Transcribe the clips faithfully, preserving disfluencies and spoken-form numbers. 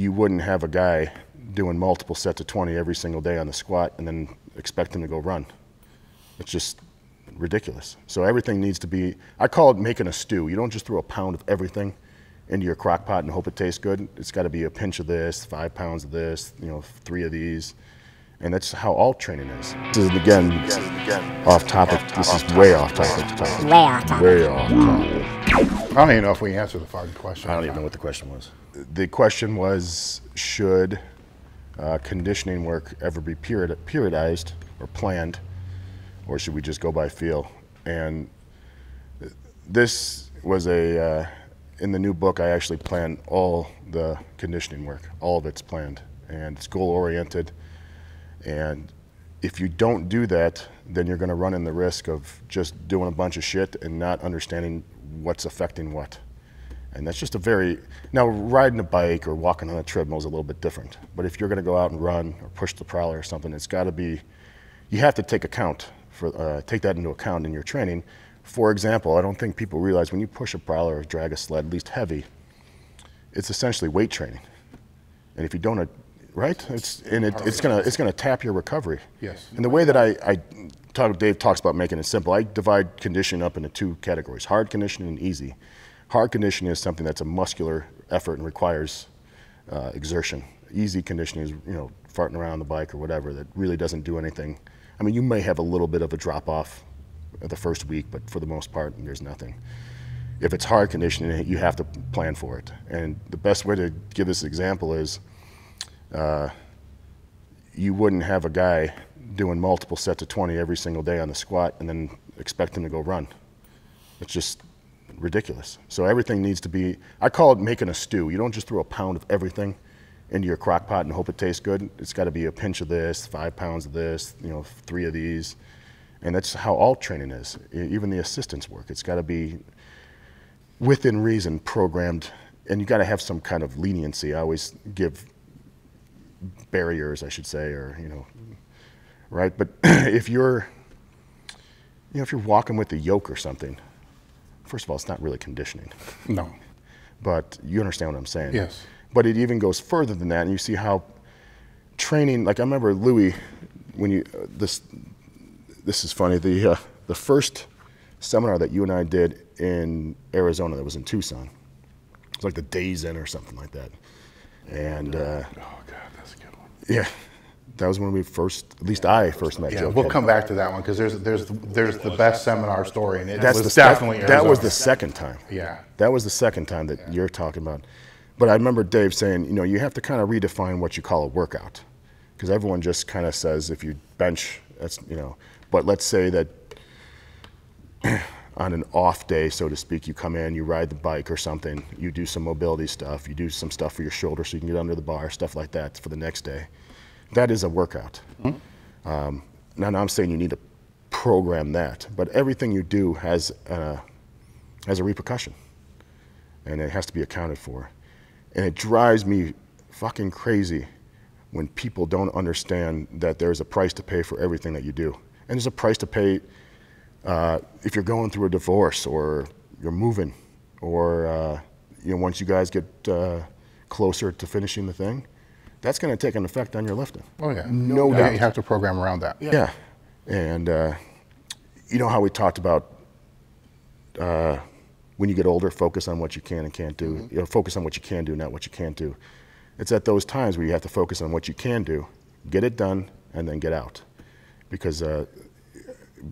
you wouldn't have a guy doing multiple sets of twenty every single day on the squat and then expect him to go run. It's just ridiculous. So everything needs to be, I call it making a stew. You don't just throw a pound of everything into your crock pot and hope it tastes good. It's got to be a pinch of this, five pounds of this, you know, three of these. And that's how all training is. This is, again, this is again off topic. Off, this off, is way off topic. Off topic. Way off topic. Way off topic. I don't even know if we answered the fucking question. I don't even know what the question was. The question was, should uh, conditioning work ever be period periodized or planned, or should we just go by feel? And this was a, uh, in the new book, I actually plan all the conditioning work. All of it's planned, and it's goal-oriented. And if you don't do that, then you're going to run in the risk of just doing a bunch of shit and not understanding what's affecting what. And that's just a very, now riding a bike or walking on a treadmill is a little bit different. But if you're going to go out and run or push the prowler or something, it's got to be, you have to take account for, uh, take that into account in your training. For example, I don't think people realize when you push a prowler or drag a sled, at least heavy, it's essentially weight training. And if you don't, right? It's, and it, it's gonna it's gonna tap your recovery. Yes. And the way that I, I talk, Dave talks about making it simple, I divide conditioning up into two categories, hard conditioning and easy. Hard conditioning is something that's a muscular effort and requires uh, exertion. Easy conditioning is, you know, farting around the bike or whatever that really doesn't do anything. I mean, you may have a little bit of a drop off the first week, but for the most part, there's nothing. If it's hard conditioning, you have to plan for it. And the best way to give this example is, Uh, you wouldn't have a guy doing multiple sets of twenty every single day on the squat and then expect him to go run. It's just ridiculous. So everything needs to be, I call it making a stew. You don't just throw a pound of everything into your crock pot and hope it tastes good. It's got to be a pinch of this, five pounds of this, you know, three of these. And that's how all training is, even the assistance work. It's got to be within reason programmed, and you got to have some kind of leniency. I always give barriers, I should say, or, you know, right? But if you're, you know, if you're walking with a yoke or something, first of all, it's not really conditioning. No. But you understand what I'm saying. Yes. But it even goes further than that, and you see how training, like I remember Louis, when you, uh, this, this is funny, the, uh, the first seminar that you and I did in Arizona, that was in Tucson, it was like the Days In or something like that. And, uh, oh, God. Yeah, that was when we first, at least yeah, I first met. Yeah, Joe we'll Kid. Come back to that one because there's there's there's the best seminar story, and it That's was the, definitely that Arizona. Was the second time. Yeah, that was the second time that yeah. you're talking about. But I remember Dave saying, you know, you have to kind of redefine what you call a workout, because everyone just kind of says if you bench, that's, you know. But let's say that on an off day, so to speak, you come in, you ride the bike or something, you do some mobility stuff, you do some stuff for your shoulder so you can get under the bar, stuff like that for the next day. That is a workout. Mm-hmm. um, now, now I'm saying you need to program that, but everything you do has a, has a repercussion, and it has to be accounted for. And it drives me fucking crazy when people don't understand that there's a price to pay for everything that you do. And there's a price to pay uh, if you're going through a divorce, or you're moving, or uh, you know, once you guys get uh, closer to finishing the thing, that's going to take an effect on your lifting. Oh yeah, no, no doubt. You have to program around that. Yeah, yeah. And uh, you know how we talked about uh, when you get older, focus on what you can and can't do. Mm-hmm. You know, focus on what you can do, not what you can't do. It's at those times where you have to focus on what you can do, get it done, and then get out, because uh,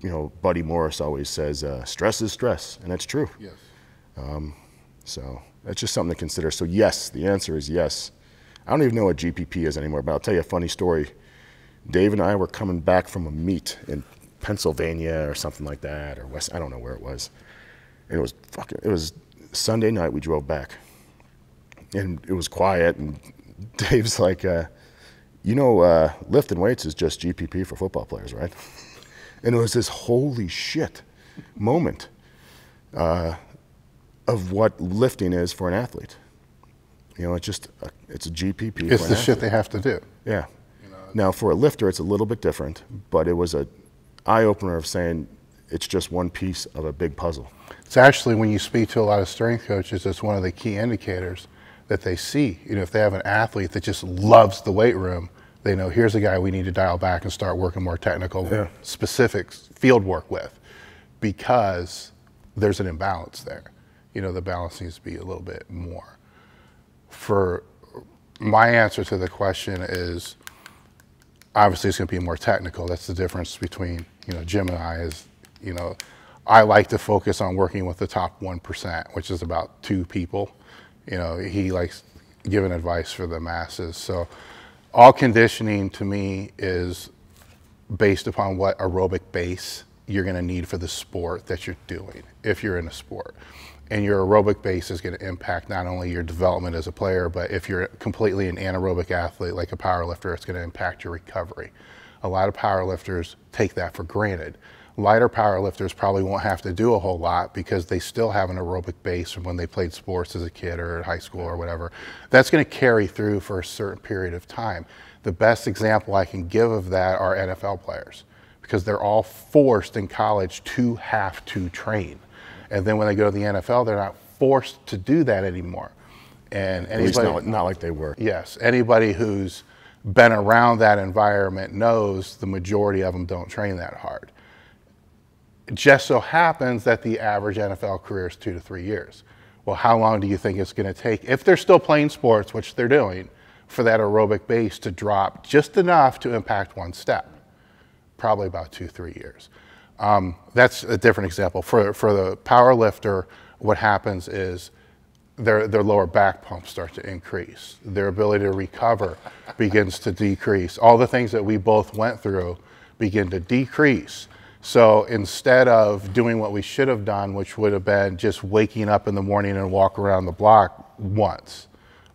you know, Buddy Morris always says uh, stress is stress, and that's true. Yes. Um, so that's just something to consider. So yes, the answer is yes. I don't even know what G P P is anymore, but I'll tell you a funny story. Dave and I were coming back from a meet in Pennsylvania or something like that, or West, I don't know where it was. And it was fucking, it was Sunday night, we drove back. And it was quiet, and Dave's like, uh, you know, uh, lifting weights is just G P P for football players, right? And it was this holy shit moment uh, of what lifting is for an athlete. You know, it's just, a, it's a G P P. It's the shit they have to do. Yeah. You know, now, for a lifter, it's a little bit different, but it was an eye-opener of saying it's just one piece of a big puzzle. It's actually, when you speak to a lot of strength coaches, it's one of the key indicators that they see. You know, if they have an athlete that just loves the weight room, they know here's a guy we need to dial back and start working more technical, yeah. specific field work with, because there's an imbalance there. You know, the balance needs to be a little bit more. For my answer to the question is, obviously it's going to be more technical. That's the difference between, you know, Jim and I is, you know, I like to focus on working with the top one percent, which is about two people. You know, he likes giving advice for the masses. So all conditioning to me is based upon what aerobic base you're going to need for the sport that you're doing, if you're in a sport. And your aerobic base is going to impact not only your development as a player, but if you're completely an anaerobic athlete like a power lifter, it's going to impact your recovery. A lot of power lifters take that for granted. Lighter power lifters probably won't have to do a whole lot because they still have an aerobic base from when they played sports as a kid or high school or whatever. That's going to carry through for a certain period of time. The best example I can give of that are N F L players, because they're all forced in college to have to train. And then when they go to the N F L, they're not forced to do that anymore. And anybody, at least not, not like they were. Yes, anybody who's been around that environment knows the majority of them don't train that hard. It just so happens that the average N F L career is two to three years. Well, how long do you think it's going to take, if they're still playing sports, which they're doing, for that aerobic base to drop just enough to impact one step? Probably about two, three years. Um, that's a different example. For, for the power lifter, what happens is their, their lower back pumps start to increase. Their ability to recover begins to decrease. All the things that we both went through begin to decrease. So instead of doing what we should have done, which would have been just waking up in the morning and walk around the block once,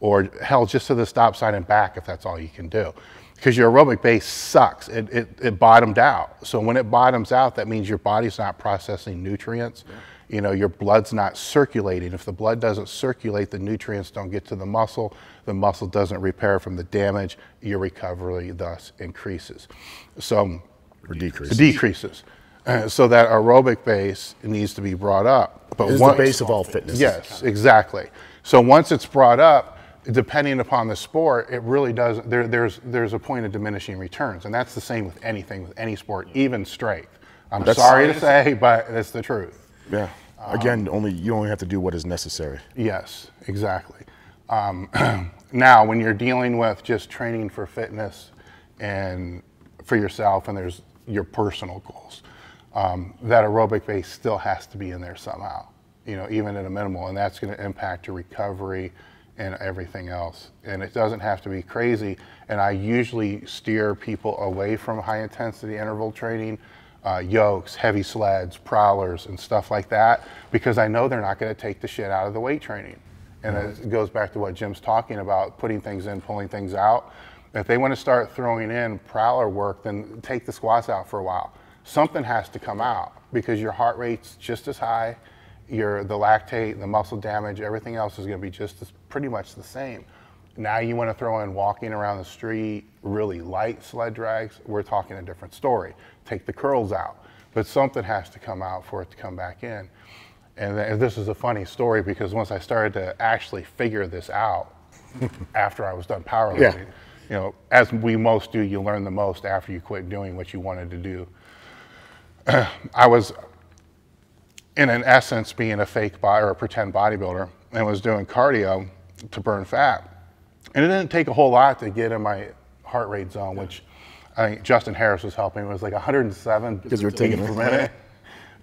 or hell, just to the stop sign and back if that's all you can do. Because your aerobic base sucks, it, it, it bottomed out. So when it bottoms out, that means your body's not processing nutrients. Yeah. You know, your blood's not circulating. If the blood doesn't circulate, the nutrients don't get to the muscle, the muscle doesn't repair from the damage, your recovery thus increases. So, or decreases. decreases. Uh, so that aerobic base needs to be brought up. But it's the base of all fitness. Yes, exactly. So once it's brought up, depending upon the sport, it really does, there, there's, there's a point of diminishing returns. And that's the same with anything, with any sport, even strength. I'm that's sorry to say, but that's the truth. Yeah. Um, Again, only, you only have to do what is necessary. Yes, exactly. Um, now, when you're dealing with just training for fitness and for yourself, and there's your personal goals, um, that aerobic base still has to be in there somehow, you know, even at a minimal, and that's going to impact your recovery and everything else. And it doesn't have to be crazy. And I usually steer people away from high intensity interval training, uh, yokes, heavy sleds, prowlers, and stuff like that, because I know they're not going to take the shit out of the weight training. And mm-hmm. It goes back to what Jim's talking about, putting things in, pulling things out. If they want to start throwing in prowler work, then take the squats out for a while. Something has to come out, because your heart rate's just as high, your, the lactate, the muscle damage, everything else is going to be just as, pretty much the same. Now you want to throw in walking around the street, really light sled drags, we're talking a different story. Take the curls out. But something has to come out for it to come back in. And, th and this is a funny story, because once I started to actually figure this out after I was done powerlifting, yeah. You know, as we most do, you learn the most after you quit doing what you wanted to do. I was, in an essence, being a fake body or a pretend bodybuilder, and was doing cardio to burn fat. And it didn't take a whole lot to get in my heart rate zone, which I think Justin Harris was helping. It was like one hundred seven because you were taking per minute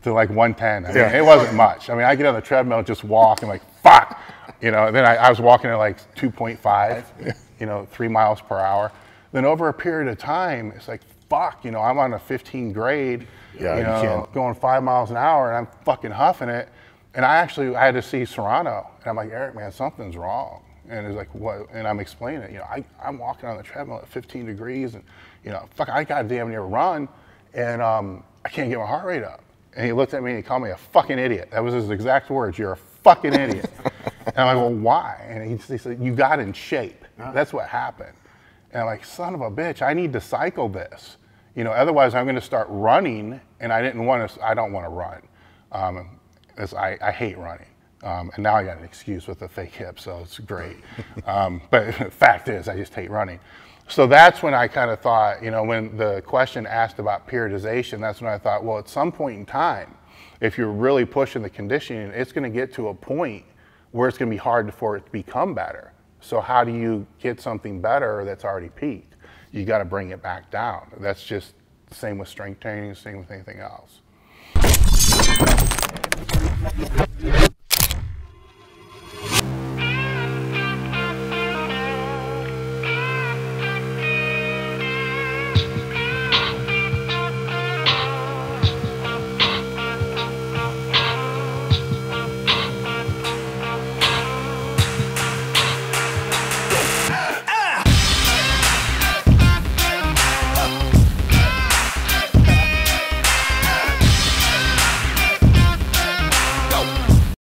to like one ten. I mean, yeah. It wasn't much. I mean, I get on the treadmill, just walk, and like, fuck, you know. And then I, I was walking at like two point five. You know, three miles per hour. Then over a period of time, it's like, fuck, you know, I'm on a fifteen grade, yeah, you know, you going five miles an hour, and I'm fucking huffing it. And I actually, I had to see Serrano, and I'm like, Eric, man, something's wrong. And it's like, what? And I'm explaining it. You know, I, I'm walking on the treadmill at fifteen degrees, and, you know, fuck, I got damn near run, and um, I can't get my heart rate up. And he looked at me and he called me a fucking idiot. That was his exact words. You're a fucking idiot. And I'm like, well, why? And he, he said, you got in shape. That's what happened. And I'm like, son of a bitch, I need to cycle this. You know, otherwise I'm going to start running, and I didn't want to, I don't want to run. Um, I, I hate running. Um, and now I got an excuse with a fake hip, so it's great. Um, but the fact is, I just hate running. So that's when I kind of thought, you know, when the question asked about periodization, that's when I thought, well, at some point in time, if you're really pushing the conditioning, it's going to get to a point where it's going to be hard for it to become better. So how do you get something better that's already peaked? You got to bring it back down. That's just the same with strength training, same with anything else.